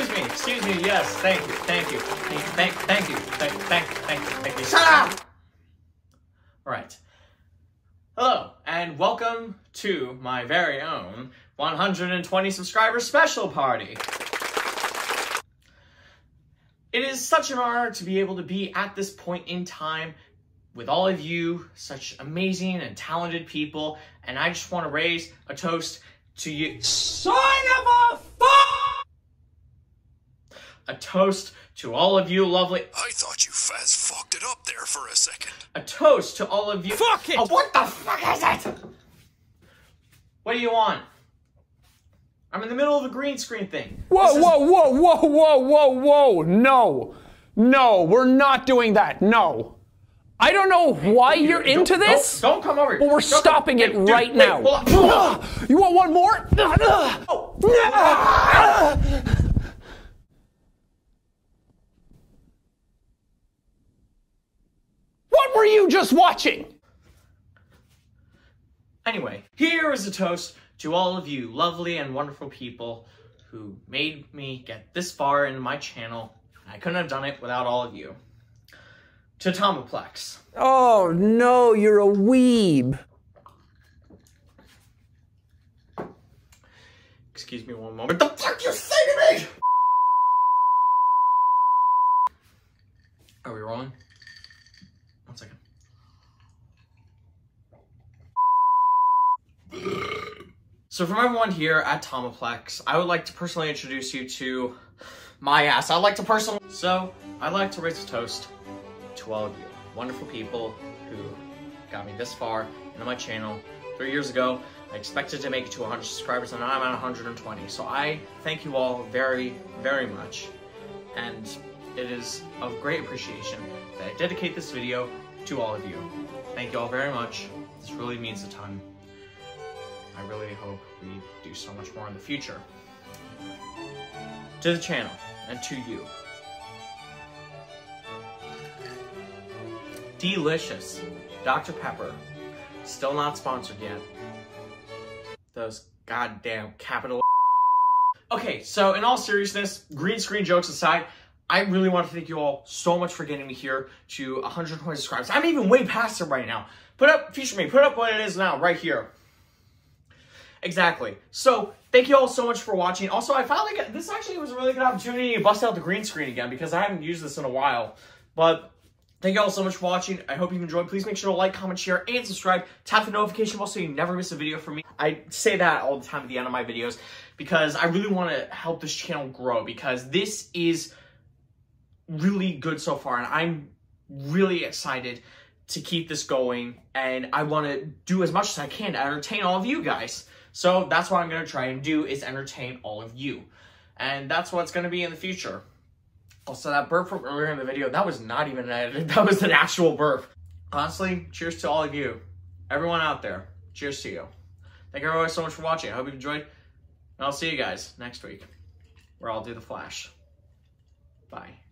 excuse me, yes, thank you. Shut up! Alright. Hello, and welcome to my very own 120 subscriber special party. It is such an honor to be able to be at this point in time with all of you, such amazing and talented people, and I just want to raise a toast to you. Son of a fuck! A toast to all of you lovely— I thought you fast fucked it up there for a second. A toast to all of you— Fuck it! Oh, what the fuck is it? What do you want? I'm in the middle of a green screen thing. Whoa, whoa, whoa. No. No, we're not doing that. No. I don't know why you're into this. Don't come over here. But we're stopping it right now. You want one more? What were you just watching? Anyway, here is a toast to all of you lovely and wonderful people who made me get this far in my channel. I couldn't have done it without all of you. To T0mapl3xe. Oh no, you're a weeb. Excuse me one moment. What the fuck you say to me? Are we rolling? One second. So from everyone here at T0mapl3xe, I would like to personally introduce you to my ass. I'd like to raise a toast to all of you wonderful people who got me this far into my channel. 3 years ago, I expected to make it to 100 subscribers, and now I'm at 120. So I thank you all very, very much. And it is of great appreciation that I dedicate this video to all of you. Thank you all very much. This really means a ton. I really hope we do so much more in the future. To the channel, and to you. Delicious. Dr. Pepper. Still not sponsored yet. Those goddamn capital— Okay, so in all seriousness, green screen jokes aside, I really want to thank you all so much for getting me here to 120 subscribers. I'm even way past it right now. Feature me, put up what it is now, right here. Exactly. So, thank you all so much for watching. Also, I finally got— this actually was a really good opportunity to bust out the green screen again, because I haven't used this in a while. But thank you all so much for watching. I hope you've enjoyed. Please make sure to like, comment, share, and subscribe. Tap the notification bell so you never miss a video from me. I say that all the time at the end of my videos because I really want to help this channel grow, because this is really good so far, and I'm really excited to keep this going, and I want to do as much as I can to entertain all of you guys. So that's what I'm going to try and do, is entertain all of you. And that's what's going to be in the future. Also, that burp from earlier in the video, that was not even edited. That was an actual burp. Honestly, cheers to all of you. Everyone out there, cheers to you. Thank you everyone so much for watching. I hope you've enjoyed, and I'll see you guys next week, where I'll do the flash. Bye.